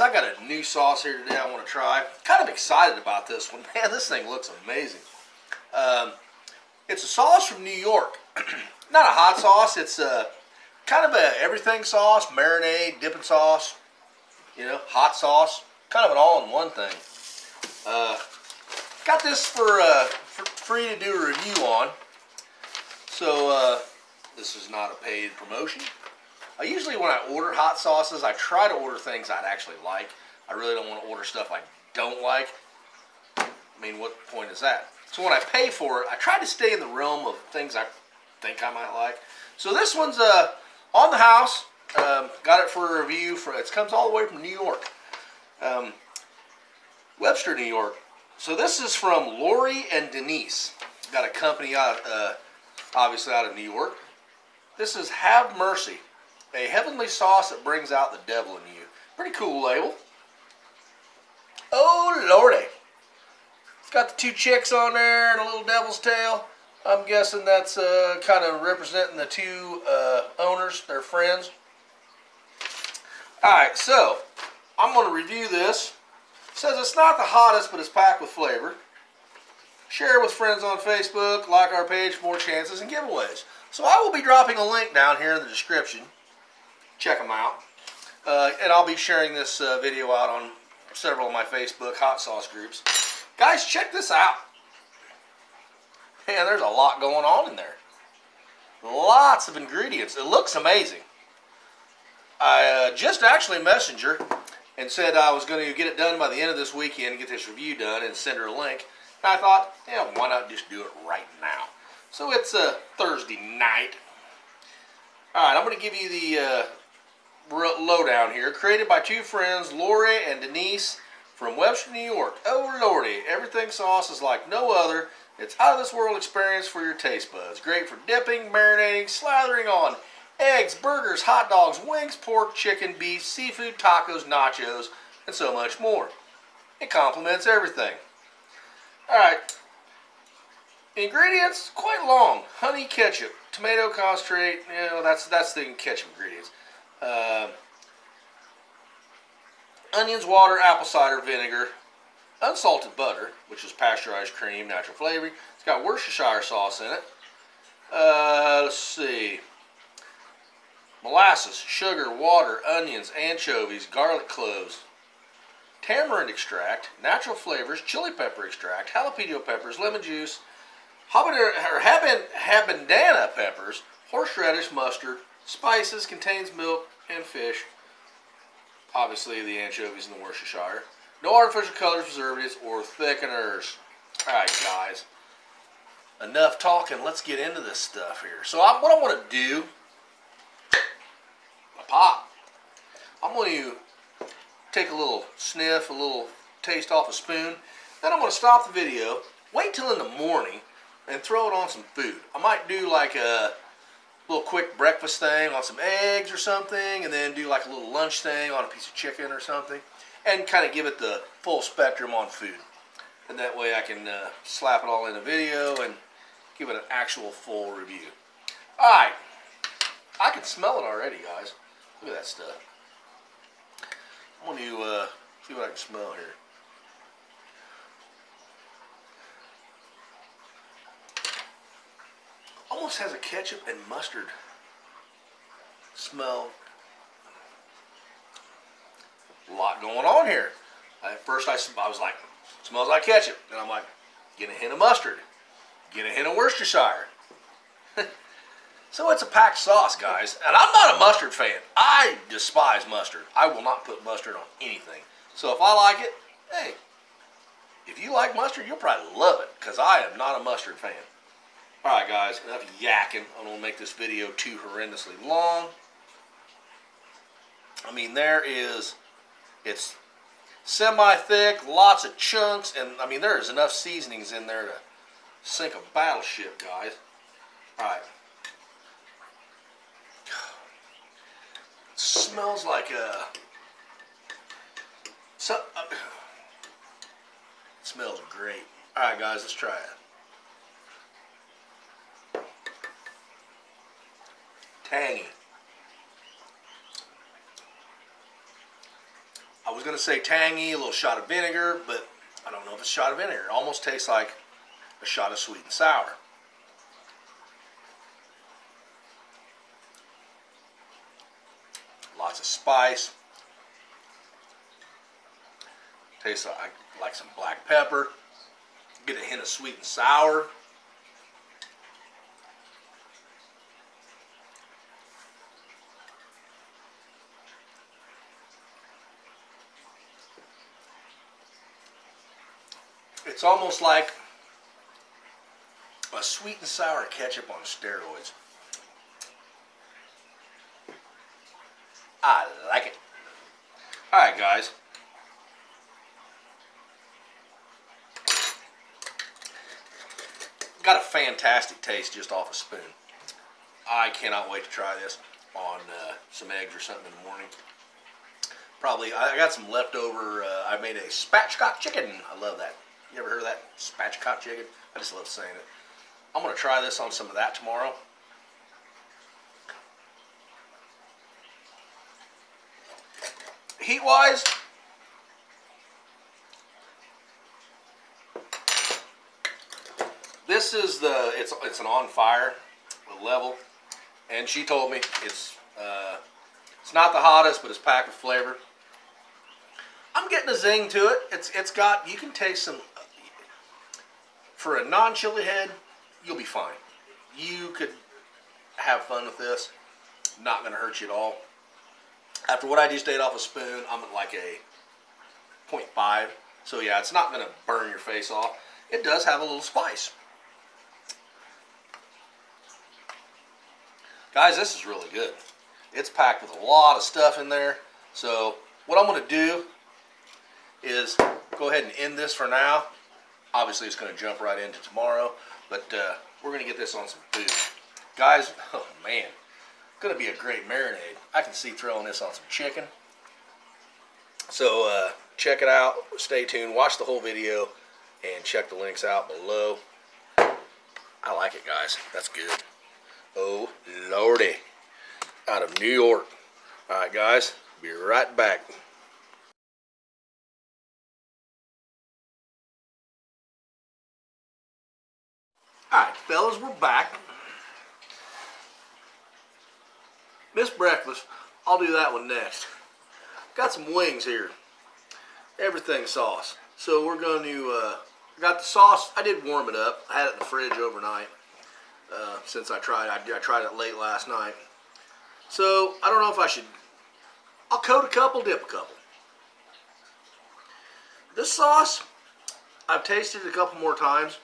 I got a new sauce here today I want to try. Kind of excited about this one. Man, this thing looks amazing. It's a sauce from New York. Not a hot sauce. It's a kind of a everything sauce, marinade, dipping sauce, you know, hot sauce. Kind of an all-in-one thing. Got this for free to do a review on. So this is not a paid promotion. I usually, when I order hot sauces, I try to order things I'd actually like. I really don't want to order stuff I don't like. I mean, what point is that? So when I pay for it, I try to stay in the realm of things I think I might like. So this one's on the house. Got it for a review. It comes all the way from New York. Webster, New York. So this is from Lori and Denise. Got a company out, obviously out of New York. This is Have Mercy. A heavenly sauce that brings out the devil in you. Pretty cool label. Oh, lordy. It's got the two chicks on there and a little devil's tail. I'm guessing that's kind of representing the two owners, their friends. Alright, so I'm going to review this. It says it's not the hottest, but it's packed with flavor. Share with friends on Facebook. Like our page for more chances and giveaways. So I will be dropping a link down here in the description. Check them out. And I'll be sharing this video out on several of my Facebook hot sauce groups. Guys, check this out. Man, there's a lot going on in there. Lots of ingredients. It looks amazing. I just actually messaged her and said I was going to get it done by the end of this weekend, get this review done, and send her a link. And I thought, yeah, why not just do it right now? So it's Thursday night. Alright, I'm going to give you the... lowdown here, created by two friends, Lori and Denise, from Webster, New York. Oh lordy, everything sauce is like no other. It's out of this world experience for your taste buds. Great for dipping, marinating, slathering on eggs, burgers, hot dogs, wings, pork, chicken, beef, seafood, tacos, nachos, and so much more. It complements everything. Alright, ingredients, quite long. Honey ketchup, tomato concentrate, you know, that's the ketchup ingredients. Onions, water, apple cider vinegar, unsalted butter, which is pasteurized cream, natural flavoring. It's got Worcestershire sauce in it. Let's see. Molasses, sugar, water, onions, anchovies, garlic cloves, tamarind extract, natural flavors, chili pepper extract, jalapeno peppers, lemon juice, habanada peppers, horseradish, mustard, spices, contains milk and fish. Obviously, the anchovies in the Worcestershire. No artificial colors, preservatives, or thickeners. Alright, guys. Enough talking. Let's get into this stuff here. So, what I want to do... My pop. I'm going to take a little sniff, a little taste off a spoon. Then I'm going to stop the video, wait till in the morning, and throw it on some food. I might do like a... little quick breakfast thing on some eggs or something, and then do like a little lunch thing on a piece of chicken or something, and kind of give it the full spectrum on food. And that way I can slap it all in a video and give it an actual full review. Alright, I can smell it already, guys. Look at that stuff. I'm going to see what I can smell here. Almost has a ketchup and mustard smell a lot going on here. At first I was like, smells like ketchup. And I'm like, get a hint of mustard. Get a hint of Worcestershire. So it's a packed sauce, guys. And I'm not a mustard fan. I despise mustard. I will not put mustard on anything. So if I like it, hey, if you like mustard, you'll probably love it, because I am not a mustard fan. Alright guys, enough yakking. I don't want to make this video too horrendously long. I mean, it's semi-thick, lots of chunks, and I mean, there is enough seasonings in there to sink a battleship, guys. Alright. Smells like a... smells great. Alright guys, let's try it. Tangy. I was going to say tangy, a little shot of vinegar, but I don't know if it's a shot of vinegar. It almost tastes like a shot of sweet and sour. Lots of spice. Tastes like some black pepper. Get a hint of sweet and sour. It's almost like a sweet and sour ketchup on steroids. I like it. Alright guys. Got a fantastic taste just off a spoon. I cannot wait to try this on some eggs or something in the morning. Probably, I got some leftover, I made a spatchcock chicken. I love that. You ever heard of that? Spatchcock chicken? I just love saying it. I'm going to try this on some of that tomorrow. Heat-wise, this is the, it's an on fire level, and she told me it's not the hottest, but it's packed with flavor. I'm getting a zing to it. It's got, you can taste some, for a non-chili head, you'll be fine. You could have fun with this. Not going to hurt you at all. After what I just ate off a spoon, I'm at like a 0.5. So yeah, it's not going to burn your face off. It does have a little spice. Guys, this is really good. It's packed with a lot of stuff in there. So what I'm going to do is go ahead and end this for now. Obviously, it's going to jump right into tomorrow, but we're going to get this on some food. Guys, oh man, going to be a great marinade. I can see throwing this on some chicken. So check it out. Stay tuned. Watch the whole video and check the links out below. I like it, guys. That's good. Oh, lordy. Out of New York. All right, guys. Be right back. Alright, fellas, we're back. Missed breakfast. I'll do that one next. Got some wings here. Everything sauce. So we're going to, got the sauce. I did warm it up. I had it in the fridge overnight. Since I tried it late last night. So, I don't know if I should, I'll coat a couple, dip a couple. This sauce, I've tasted it a couple more times.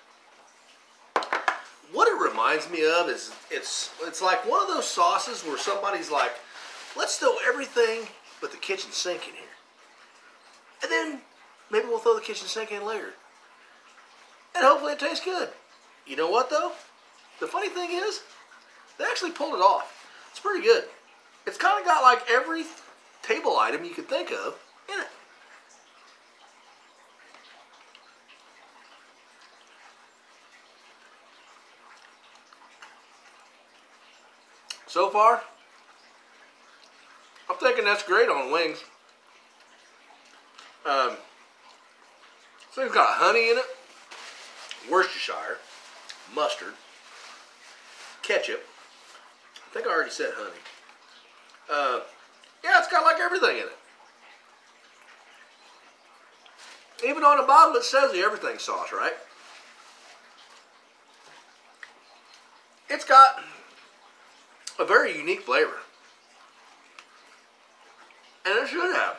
What it reminds me of is it's like one of those sauces where somebody's like, let's throw everything but the kitchen sink in here. And then maybe we'll throw the kitchen sink in later. And hopefully it tastes good. You know what though? The funny thing is, they actually pulled it off. It's pretty good. It's kind of got like every table item you could think of in it. So far, I'm thinking that's great on wings. This thing's got honey in it, Worcestershire, mustard, ketchup. I think I already said honey. Yeah, it's got like everything in it. Even on the bottle it says the everything sauce, right? It's got a very unique flavor. And it should have.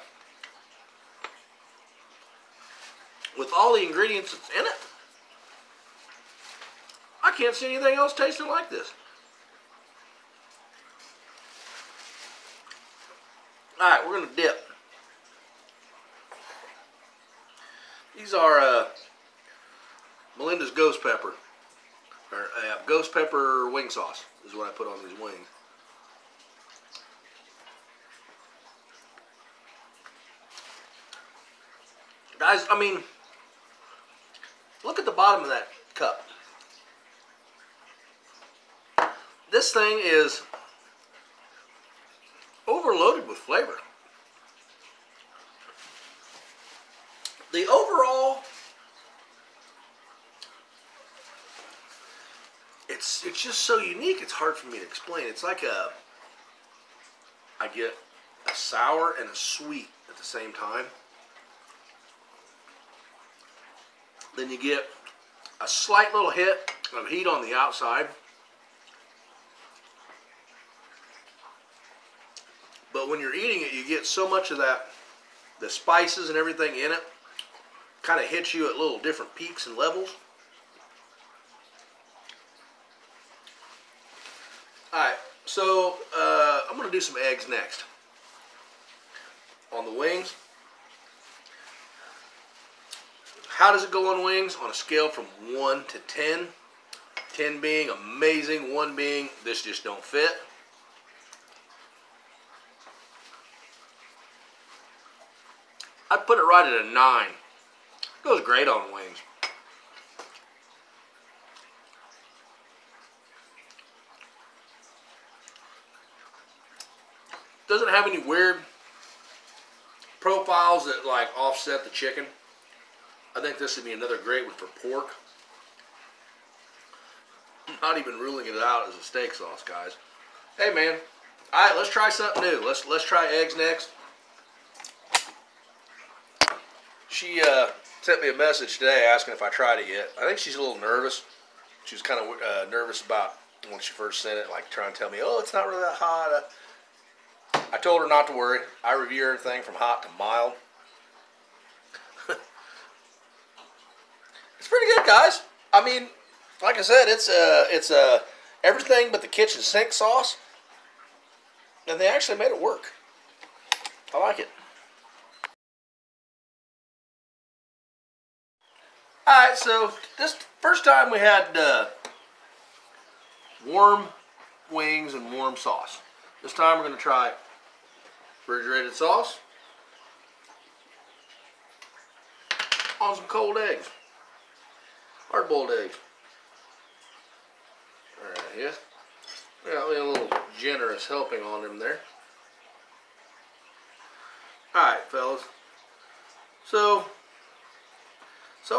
With all the ingredients that's in it, I can't see anything else tasting like this. Alright, we're going to dip. These are Melinda's ghost pepper. Or ghost pepper wing sauce is what I put on these wings. Guys, I mean, look at the bottom of that cup. This thing is overloaded with flavor. The overall, it's just so unique, it's hard for me to explain. It's like I get a sour and a sweet at the same time. Then you get a slight little hit of heat on the outside. But when you're eating it, you get so much of that, the spices and everything in it, kind of hits you at little different peaks and levels. Alright, so I'm going to do some eggs next on the wings. How does it go on wings? On a scale from 1 to 10. 10 being amazing, 1 being this just don't fit. I'd put it right at a 9. It goes great on wings. Doesn't have any weird profiles that like offset the chicken. I think this would be another great one for pork. I'm not even ruling it out as a steak sauce, guys. Hey man, all right, let's try something new. Let's try eggs next. She sent me a message today asking if I tried it yet. I think she's a little nervous. She was kind of nervous about when she first sent it, like trying to tell me, oh, it's not really that hot. I told her not to worry. I review everything from hot to mild. It's pretty good, guys. I mean, like I said, it's everything but the kitchen sink sauce. And they actually made it work. I like it. Alright, so this first time we had warm wings and warm sauce. This time we're going to try refrigerated sauce on some cold eggs, hard-boiled eggs. Alright, yeah. Got me a little generous helping on them there. Alright, fellas. So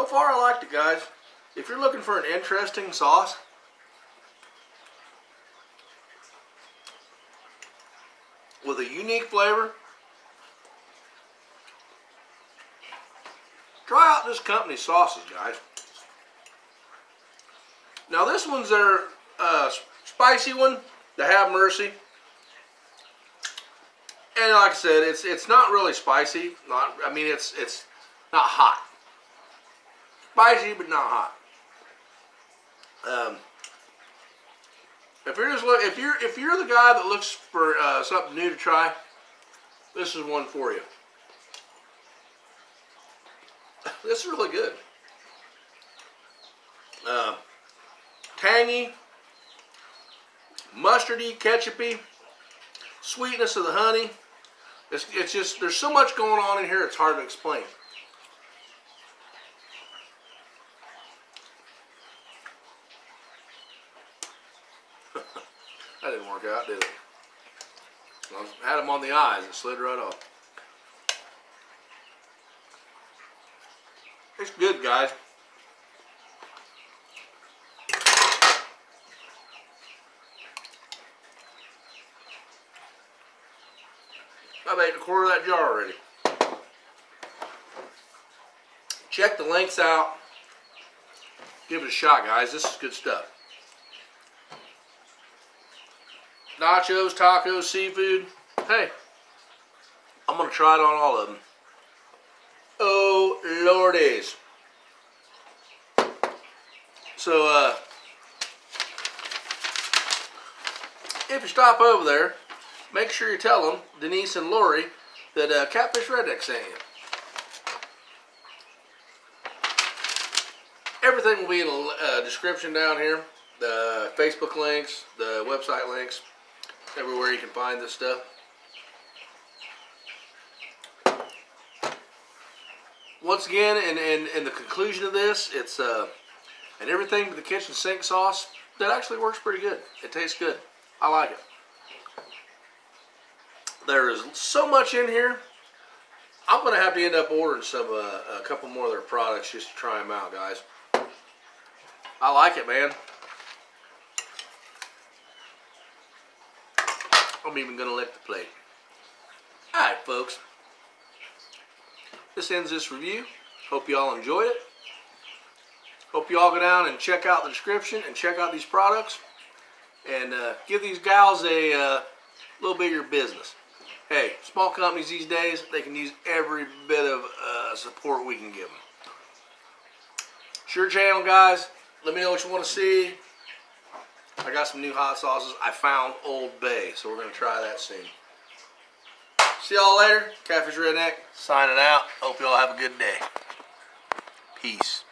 far, I liked it, guys. If you're looking for an interesting sauce, with a unique flavor, try out this company's sauces, guys. Now, this one's their spicy one, the Have Mercy. And like I said, it's not really spicy. It's not hot. Spicy, but not hot. If you're the guy that looks for something new to try, this is one for you. This is really good. Tangy, mustardy, ketchupy, sweetness of the honey. It's just there's so much going on in here. It's hard to explain. That didn't work out, did it? I had them on the eyes. It slid right off. It's good, guys. I've ate a quarter of that jar already. Check the links out. Give it a shot, guys. This is good stuff. Nachos, tacos, seafood. Hey, I'm going to try it on all of them. Oh, lordies. So, if you stop over there, make sure you tell them, Denise and Lori, that Catfish Redneck sent you. Everything will be in the description down here. The Facebook links, the website links, everywhere you can find this stuff. Once again, in the conclusion of this, it's and everything but the kitchen sink sauce, that actually works pretty good. It tastes good. I like it. There is so much in here. I'm going to have to end up ordering some a couple more of their products just to try them out, guys. I like it, man. I'm even going to lick the plate. Alright, folks. This ends this review. Hope you all enjoyed it. Hope you all go down and check out the description and check out these products. And give these gals a little bit of your business. Hey, small companies these days, they can use every bit of support we can give them. It's your channel, guys. Let me know what you want to see. I got some new hot sauces. I found Old Bay, so we're going to try that soon. See y'all later. Catfish Redneck signing out. Hope y'all have a good day. Peace.